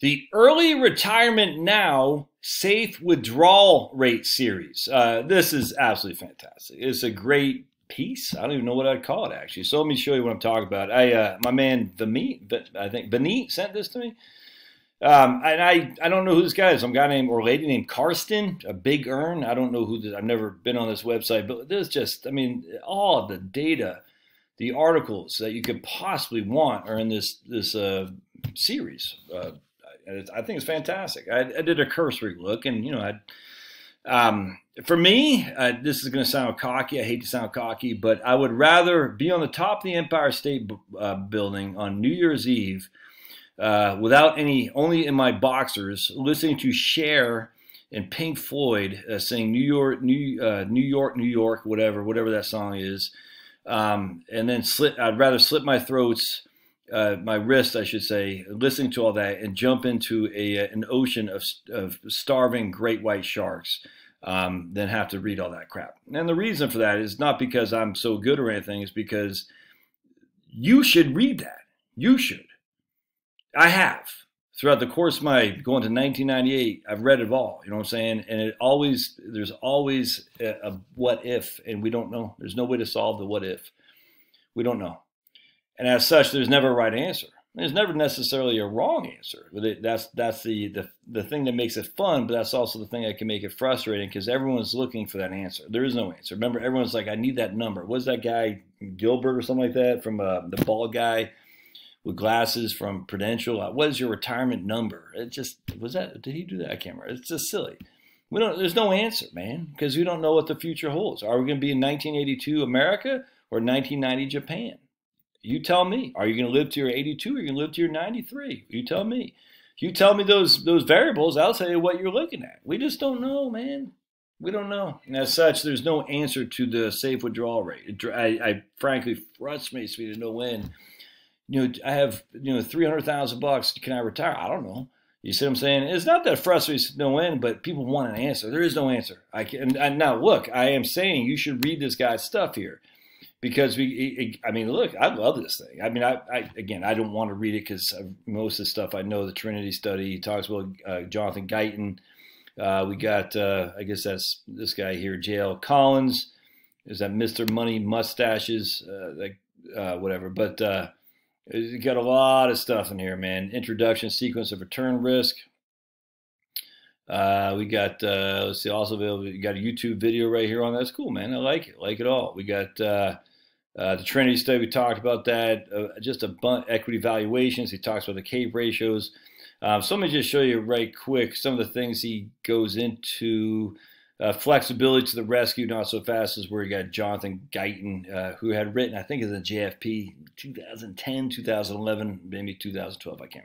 The Early Retirement Now Safe Withdrawal Rate Series. This is absolutely fantastic. It's a great piece. I don't even know what I'd call it, actually. So let me show you what I'm talking about. My man, Benit sent this to me. And I don't know who this guy is. Some guy named or lady named Karsten, a Big ERN. I don't know who this, I've never been on this website, but there's just, I mean, all the data, the articles that you could possibly want are in this series. I think it's fantastic. I did a cursory look, and you know, for me, this is going to sound cocky. I hate to sound cocky, but I would rather be on the top of the Empire State Building on New Year's Eve, without any, only in my boxers, listening to Cher and Pink Floyd sing "New York, New York, New York," whatever that song is, and then I'd rather slit my throats. My wrist, I should say, listening to all that and jump into an ocean of starving great white sharks, then have to read all that crap. And the reason for that is not because I'm so good or anything. It's because you should read that. You should. I have. Throughout the course of my going to 1998, I've read it all. You know what I'm saying? And it always, there's always a what if, and we don't know. There's no way to solve the what if. We don't know. And as such, there's never a right answer. There's never necessarily a wrong answer. But that's the thing that makes it fun, but that's also the thing that can make it frustrating because everyone's looking for that answer. There is no answer. Remember, everyone's like, I need that number. What's that guy, Gilbert or something like that, from the bald guy with glasses from Prudential? What is your retirement number? It just, was that, did he do that? I can't remember. It's just silly. We don't, there's no answer, man, because we don't know what the future holds. Are we going to be in 1982 America or 1990 Japan? You tell me. Are you going to live to your 82 or are you going to live to your 93? You tell me. If you tell me those variables, I'll tell you what you're looking at. We just don't know, man. We don't know. And as such, there's no answer to the safe withdrawal rate. I frankly, frustrates me to no end. You know, I have, you know, $300,000. Can I retire? I don't know. You see what I'm saying? It's not that frustrates no end, but people want an answer. There is no answer. Now, look, I am saying you should read this guy's stuff here. Because I mean, look, I love this thing. I mean, again, I don't want to read it because most of the stuff I know, the Trinity study, he talks about Jonathan Guyton. We got, I guess that's this guy here, JL Collins. Is that Mr. Money Mustaches, whatever. But you got a lot of stuff in here, man. Introduction, sequence of return risk. We got, let's see, also available, you got a YouTube video right here on that. That's cool, man. I like it all. We got... the Trinity study, we talked about that, just a bunch of equity valuations. He talks about the CAPE ratios. So let me just show you right quick some of the things he goes into. Flexibility to the rescue, not so fast, is where you got Jonathan Guyton, who had written, I think, in the JFP 2010, 2011, maybe 2012, I can't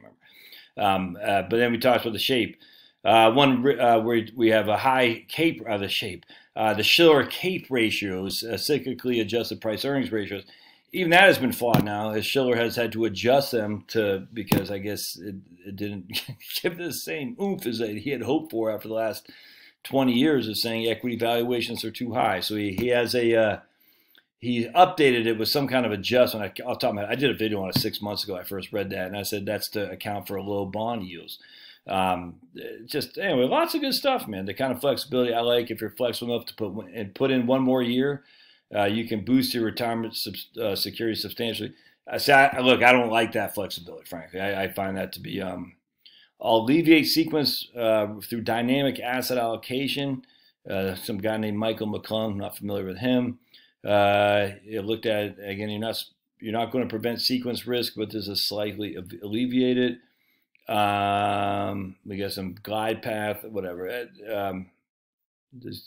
remember. But then we talked about the shape. One where we have a high CAPE, the shape, the Shiller-CAPE ratios, cyclically adjusted price earnings ratios. Even that has been flawed now, as Shiller has had to adjust them to, because I guess it didn't give the same oomph as he had hoped for after the last 20 years of saying equity valuations are too high. So he has a, he updated it with some kind of adjustment. I'll talk about it. I did a video on it 6 months ago. I first read that, and I said that's to account for low bond yields. Just anyway, lots of good stuff, man. The kind of flexibility I like. If you're flexible enough to put in one more year, you can boost your retirement security substantially. Look, I don't like that flexibility, frankly. I find that to be alleviate sequence through dynamic asset allocation. Some guy named Michael McClung, I'm not familiar with him. It looked at it, again. You're not going to prevent sequence risk, but this is slightly alleviated. We got some glide path, whatever.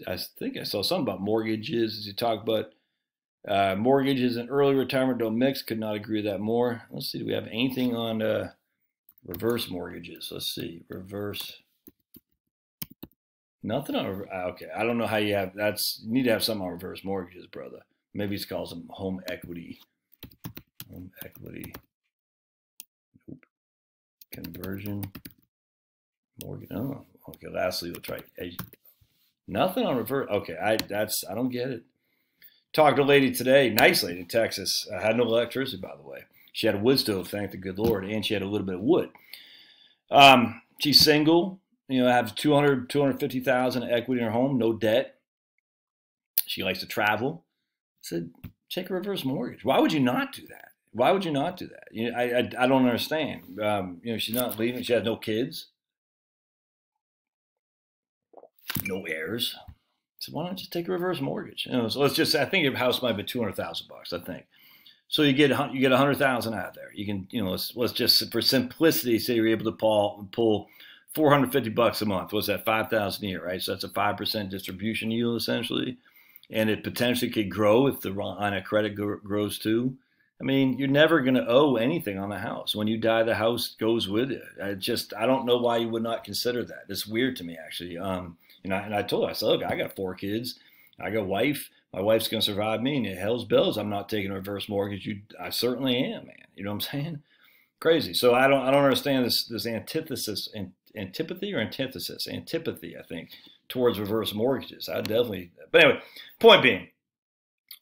I think I saw something about mortgages as you talk about mortgages and early retirement don't mix. Could not agree with that more. Let's see, do we have anything on reverse mortgages? Let's see, reverse. Nothing on. Okay, I don't know how you have. That's, you need to have something on reverse mortgages, brother. Maybe it's called some home equity. Home equity. Conversion mortgage. Oh, okay. Lastly, we'll try nothing on reverse. Okay, I don't get it. Talked to a lady today, nice lady in Texas. I had no electricity, by the way. She had a wood stove, thank the good Lord, and she had a little bit of wood. She's single, you know, have $250,000 equity in her home, no debt. She likes to travel. I said, take a reverse mortgage. Why would you not do that? Why would you not do that? You know, I don't understand. You know, she's not leaving. She has no kids, no heirs. I said, why don't you just take a reverse mortgage? You know, so let's just, I think your house might be $200,000 bucks. I think. So you get 100,000 out of there. You can, you know, let's just for simplicity say you're able to pull $450 a month. What's that? 5,000 a year, right? So that's a 5% distribution yield essentially, and it potentially could grow if the line of credit grows too. I mean, you're never going to owe anything on the house. When you die, the house goes with it. I don't know why you would not consider that. It's weird to me, actually. And I told her, I said, look, I got 4 kids. I got a wife. My wife's going to survive me. And hell's bells, I'm not taking a reverse mortgage. I certainly am, man. You know what I'm saying? Crazy. So I don't understand this antithesis, antipathy or antithesis? Antipathy, I think, towards reverse mortgages. But anyway, point being,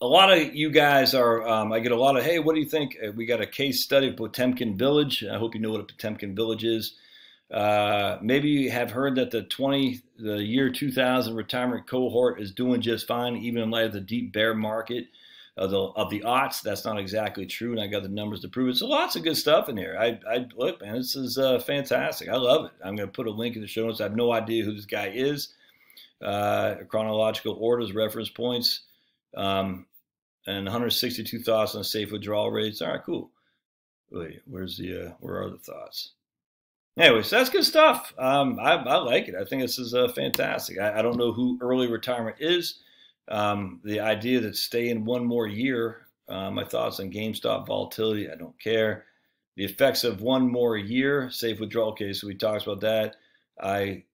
a lot of you guys are, I get a lot of, hey, what do you think? We got a case study of Potemkin Village. I hope you know what a Potemkin Village is. Maybe you have heard that the year 2000 retirement cohort is doing just fine, even in light of the deep bear market of the aughts. That's not exactly true, and I got the numbers to prove it. So lots of good stuff in here. Look, man, this is fantastic. I love it. I'm going to put a link in the show notes. I have no idea who this guy is. Chronological orders, reference points. And 162 thoughts on safe withdrawal rates. All right, cool. Wait, where are the thoughts? Anyway, so that's good stuff. I like it. I think this is fantastic. I don't know who early retirement is. The idea that stay in one more year, my thoughts on GameStop volatility, I don't care. The effects of one more year, safe withdrawal case, we talked about that. I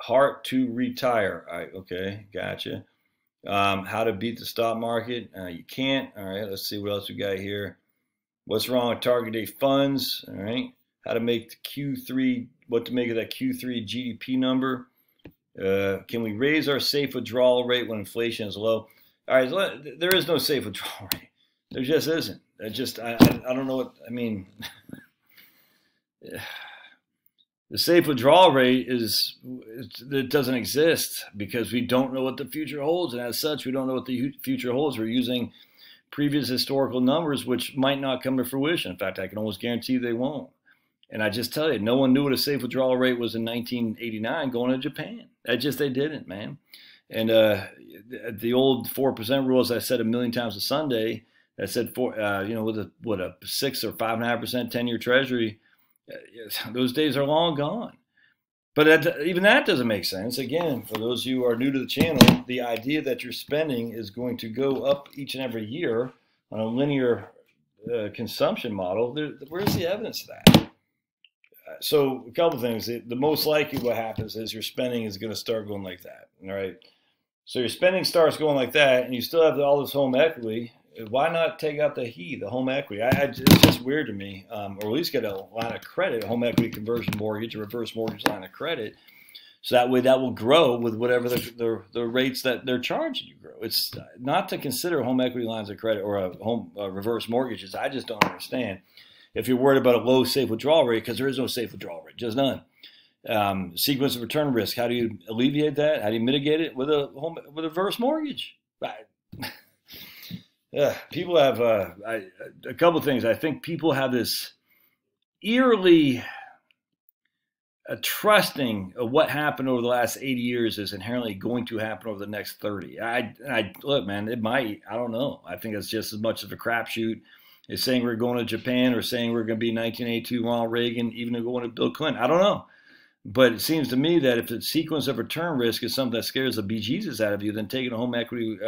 heart to retire. Okay, gotcha. How to beat the stock market. You can't. All right, let's see what else we got here. What's wrong with target date funds? All right, how to make the Q3, what to make of that Q3 GDP number. Can we raise our safe withdrawal rate when inflation is low? All right, there is no safe withdrawal rate. There just isn't. I don't know what, I mean. The safe withdrawal rate it doesn't exist because we don't know what the future holds. And as such, we don't know what the future holds. We're using previous historical numbers, which might not come to fruition. In fact, I can almost guarantee they won't. And I just tell you, no one knew what a safe withdrawal rate was in 1989 going to Japan. They didn't, man. And the old 4% rule, as I said a million times a Sunday, that said, you know, with a 6 or 5.5% 10-year treasury, those days are long gone. But even that doesn't make sense. Again, for those of you who are new to the channel, the idea that your spending is going to go up each and every year on a linear consumption model, where's the evidence of that? So a couple of things. The most likely what happens is your spending is going to start going like that. All right. So your spending starts going like that, and you still have all this home equity. Why not take out the home equity? It's just weird to me, or at least get a line of credit, a home equity conversion mortgage, a reverse mortgage line of credit. So that way that will grow with whatever the rates that they're charging you grow. It's not to consider home equity lines of credit or reverse mortgages. I just don't understand. If you're worried about a low safe withdrawal rate, because there is no safe withdrawal rate, just none. Sequence of return risk. How do you alleviate that? How do you mitigate it? With a reverse mortgage. Yeah, people have a couple of things. I think people have this eerily trusting of what happened over the last 80 years is inherently going to happen over the next 30. Look, man, it might. I don't know. I think it's just as much of a crapshoot as saying we're going to Japan or saying we're going to be 1982 Ronald Reagan, even going to Bill Clinton. I don't know. But it seems to me that if the sequence of return risk is something that scares the bejesus out of you, then taking a home equity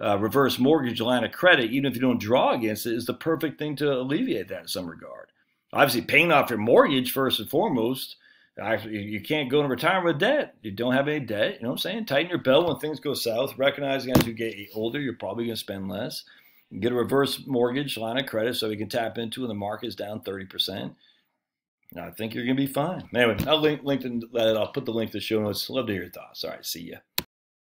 reverse mortgage line of credit, even if you don't draw against it, is the perfect thing to alleviate that in some regard. Obviously, paying off your mortgage first and foremost. You can't go into retirement with debt. You don't have any debt. You know what I'm saying? Tighten your belt when things go south, recognizing as you get older, you're probably going to spend less. You get a reverse mortgage line of credit so you can tap into when the market is down 30%. I think you're going to be fine. Anyway, I'll put the link to the show notes. Love to hear your thoughts. All right, see ya.